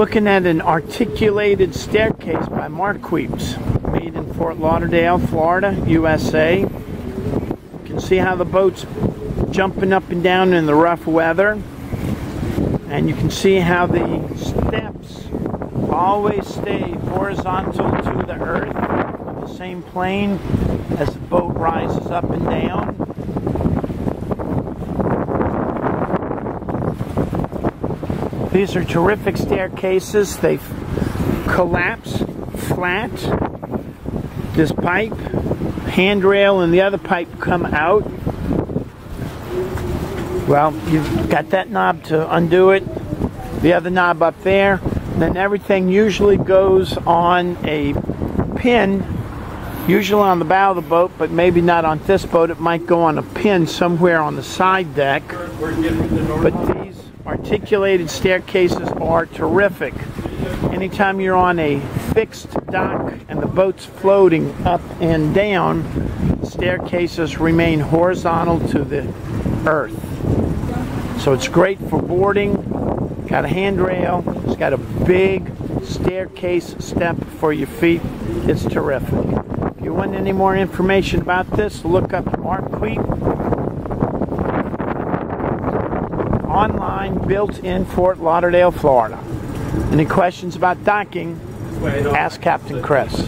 looking at an articulated staircase by Marquipt, made in Fort Lauderdale, Florida, USA. You can see how the boat's jumping up and down in the rough weather. And you can see how the steps always stay horizontal to the earth, on the same plane as the boat rises up and down. These are terrific staircases. They collapse flat. This pipe, handrail, and the other pipe come out. Well, you've got that knob to undo it, the other knob up there. Then everything usually goes on a pin, usually on the bow of the boat, but maybe not on this boat. It might go on a pin somewhere on the side deck. But these articulated staircases are terrific. Anytime you're on a fixed dock and the boat's floating up and down, staircases remain horizontal to the earth. So it's great for boarding. Got a handrail. It's got a big staircase step for your feet. It's terrific. If you want any more information about this, look up Marquipt online, built in Fort Lauderdale, Florida. Any questions about docking? Ask Captain Chris.